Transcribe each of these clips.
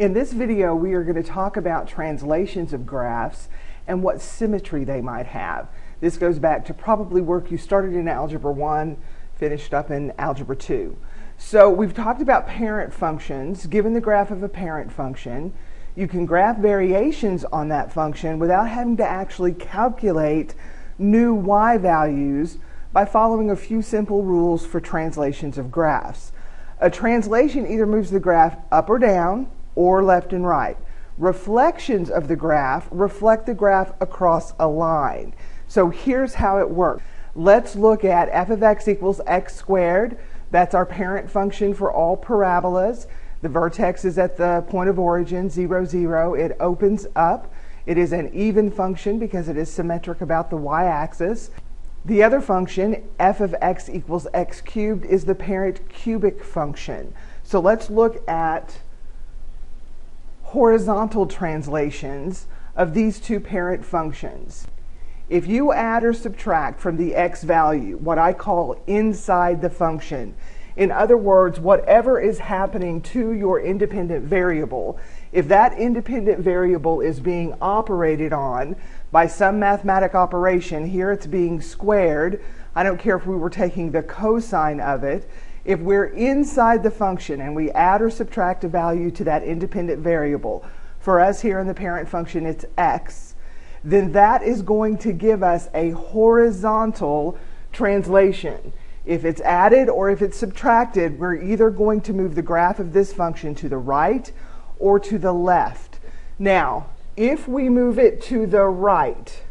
In this video, we are going to talk about translations of graphs and what symmetry they might have. This goes back to probably work you started in Algebra 1, finished up in Algebra 2. So we've talked about parent functions. Given the graph of a parent function, you can graph variations on that function without having to actually calculate new y values by following a few simple rules for translations of graphs. A translation either moves the graph up or down, or left and right. Reflections of the graph reflect the graph across a line. So here's how it works. Let's look at f of x equals x squared. That's our parent function for all parabolas. The vertex is at the point of origin, 0, 0. It opens up. It is an even function because it is symmetric about the y-axis. The other function, f of x equals x cubed, is the parent cubic function. So let's look at horizontal translations of these two parent functions. If you add or subtract from the x value, what I call inside the function, in other words, whatever is happening to your independent variable, if that independent variable is being operated on by some mathematic operation, here it's being squared, I don't care if we were taking the cosine of it, if we're inside the function and we add or subtract a value to that independent variable, for us here in the parent function it's x, then that is going to give us a horizontal translation. If it's added or if it's subtracted, we're either going to move the graph of this function to the right or to the left. Now, if we move it to the right,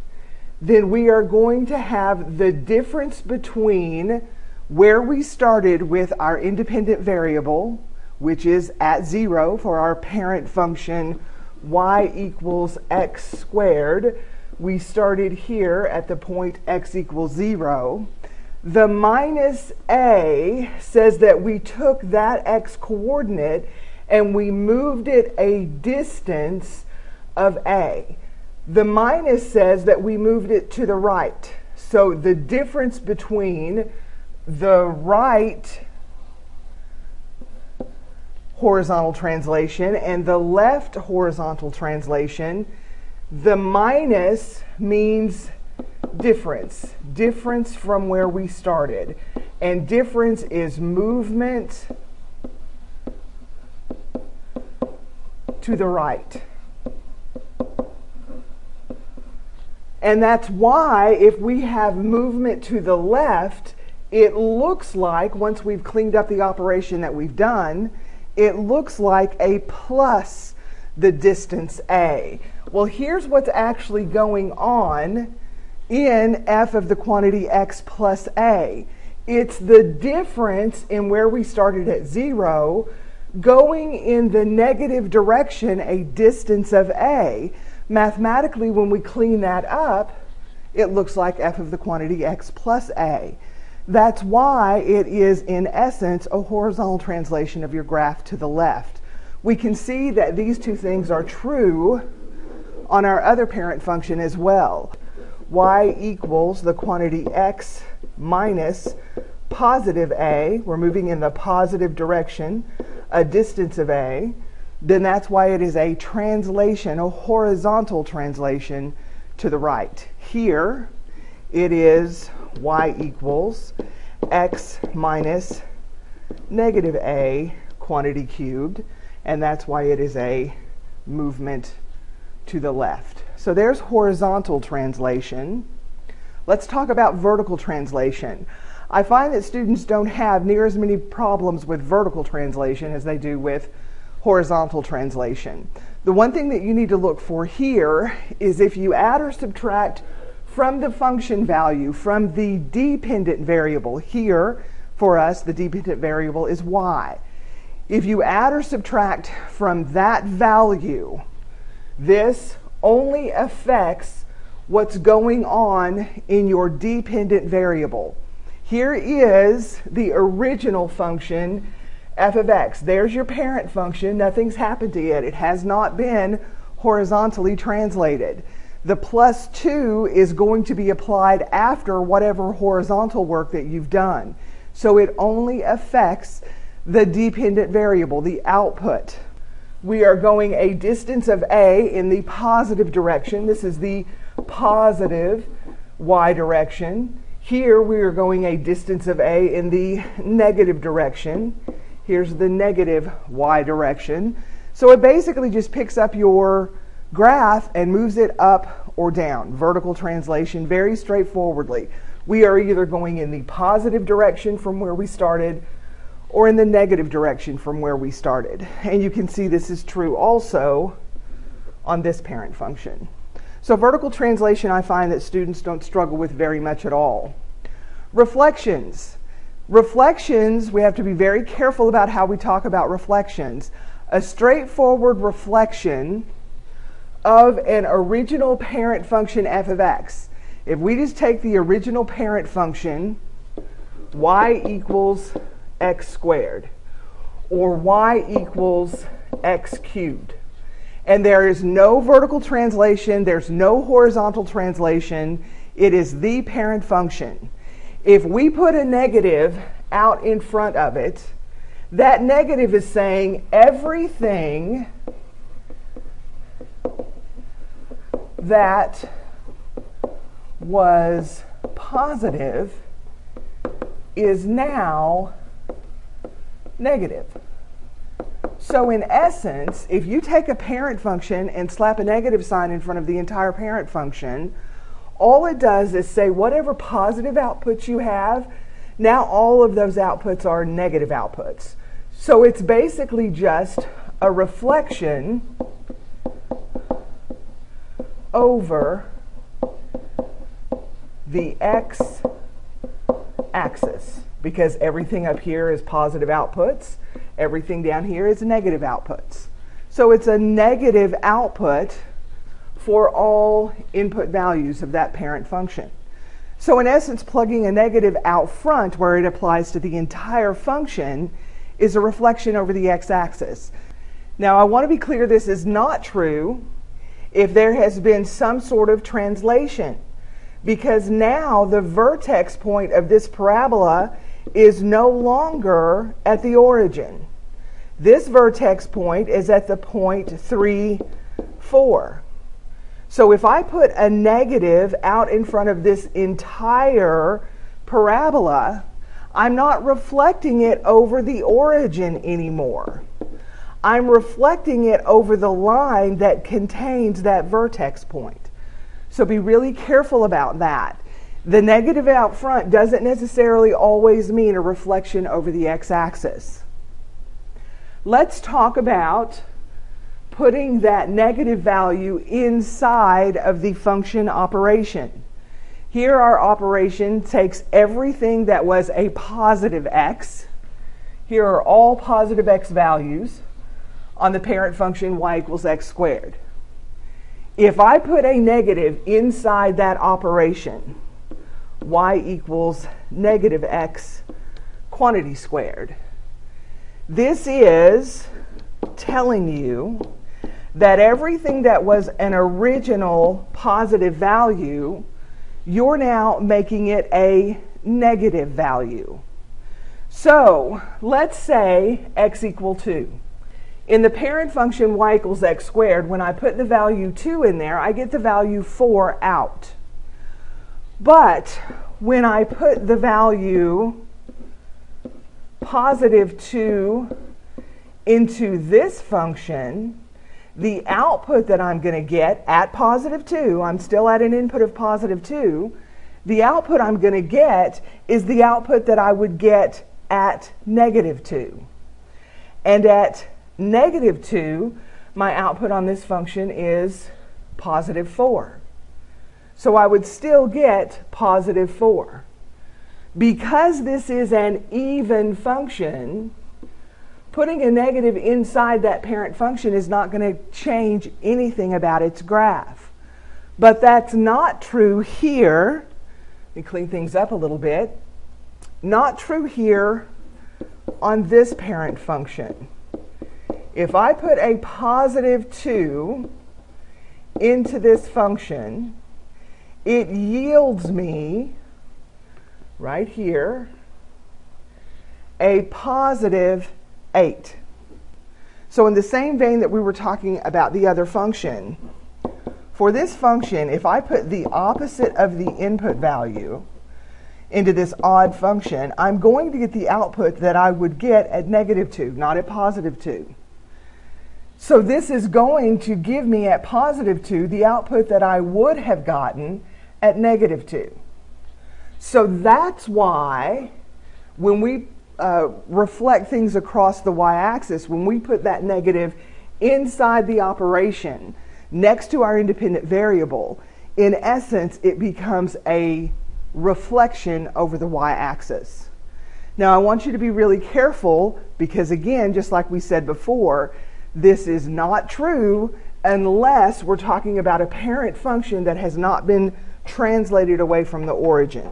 then we are going to have the difference between where we started with our independent variable, which is at 0 for our parent function y equals x squared. We started here at the point x equals 0. The minus a says that we took that x coordinate and we moved it a distance of a. The minus says that we moved it to the right. So the difference between the right horizontal translation and the left horizontal translation, the minus means difference. Difference from where we started. And difference is movement to the right. And that's why if we have movement to the left, it looks like, once we've cleaned up the operation that we've done, it looks like a plus the distance a. Well, here's what's actually going on in f of the quantity x plus a. It's the difference in where we started at 0 going in the negative direction, a distance of a. Mathematically, when we clean that up, it looks like f of the quantity x plus a. That's why it is, in essence, a horizontal translation of your graph to the left. We can see that these two things are true on our other parent function as well. Y equals the quantity x minus positive a. We're moving in the positive direction, a distance of a. Then that's why it is a translation, a horizontal translation to the right. Here it is y equals x minus negative a quantity cubed, and that's why it is a movement to the left. So there's horizontal translation. Let's talk about vertical translation. I find that students don't have near as many problems with vertical translation as they do with horizontal translation. The one thing that you need to look for here is if you add or subtract from the function value, from the dependent variable. Here, for us, the dependent variable is y. If you add or subtract from that value, this only affects what's going on in your dependent variable. Here is the original function, f of x. There's your parent function. Nothing's happened to it. It has not been horizontally translated. The plus 2 is going to be applied after whatever horizontal work that you've done. So it only affects the dependent variable, the output. We are going a distance of A in the positive direction. This is the positive y direction. Here we are going a distance of A in the negative direction. Here's the negative y direction. So it basically just picks up your graph and moves it up or down. Vertical translation, very straightforwardly. We are either going in the positive direction from where we started or in the negative direction from where we started. And you can see this is true also on this parent function. So vertical translation, I find that students don't struggle with very much at all. Reflections. Reflections, we have to be very careful about how we talk about reflections. A straightforward reflection of an original parent function f of x. If we just take the original parent function, y equals x squared, or y equals x cubed. And there is no vertical translation, there's no horizontal translation, it is the parent function. If we put a negative out in front of it, that negative is saying everything that was positive is now negative. So in essence, if you take a parent function and slap a negative sign in front of the entire parent function, all it does is say whatever positive outputs you have, now all of those outputs are negative outputs. So it's basically just a reflection over the x-axis, because everything up here is positive outputs, everything down here is negative outputs. So it's a negative output for all input values of that parent function. So in essence, plugging a negative out front where it applies to the entire function is a reflection over the x-axis. Now I want to be clear, this is not true if there has been some sort of translation, because now the vertex point of this parabola is no longer at the origin. This vertex point is at the point 3, 4. So if I put a negative out in front of this entire parabola, I'm not reflecting it over the origin anymore. I'm reflecting it over the line that contains that vertex point. So be really careful about that. The negative out front doesn't necessarily always mean a reflection over the x-axis. Let's talk about putting that negative value inside of the function operation. Here our operation takes everything that was a positive x. Here are all positive x values on the parent function y equals x squared. If I put a negative inside that operation, y equals negative x quantity squared, this is telling you that everything that was an original positive value, you're now making it a negative value. So let's say x equal 2. In the parent function y equals x squared, when I put the value 2 in there, I get the value 4 out. But when I put the value positive 2 into this function, the output that I'm going to get at positive 2, I'm still at an input of positive 2, the output I'm going to get is the output that I would get at negative 2. And at negative 2, my output on this function is positive 4. So I would still get positive 4. Because this is an even function, putting a negative inside that parent function is not going to change anything about its graph. But that's not true here. Let me clean things up a little bit. Not true here on this parent function. If I put a positive 2 into this function, it yields me, right here, a positive 8. So in the same vein that we were talking about the other function, for this function, if I put the opposite of the input value into this odd function, I'm going to get the output that I would get at -2, not at +2. So this is going to give me at +2 the output that I would have gotten at -2. So that's why when we reflect things across the y-axis, when we put that negative inside the operation next to our independent variable, in essence, it becomes a reflection over the y-axis. Now I want you to be really careful because, again, just like we said before, this is not true unless we're talking about a parent function that has not been translated away from the origin.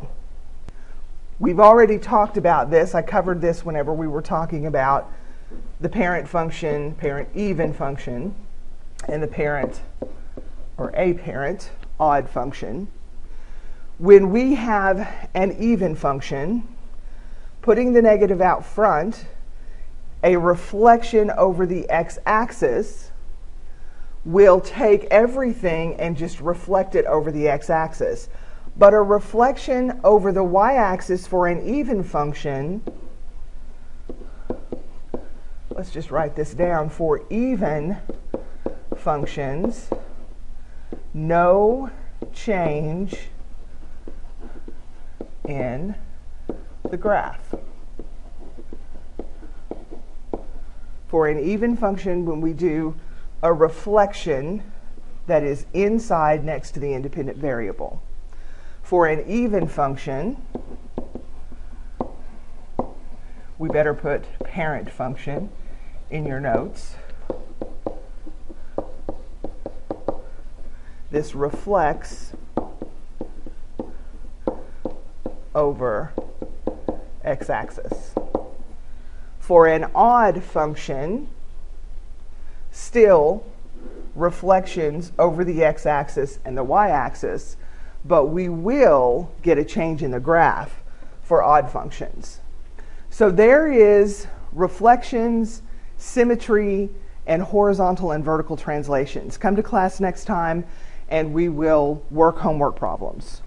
We've already talked about this. I covered this whenever we were talking about the parent function, parent even function, and the parent or a parent odd function. When we have an even function, putting the negative out front, a reflection over the x-axis will take everything and just reflect it over the x-axis. But a reflection over the y-axis for an even function, let's just write this down, for even functions, no change in the graph. For an even function, when we do a reflection that is inside next to the independent variable. For an even function, we better put parent function in your notes. This reflects over x-axis. For an odd function, still reflections over the x-axis and the y-axis, but we will get a change in the graph for odd functions. So there is reflections, symmetry, and horizontal and vertical translations. Come to class next time and we will work homework problems.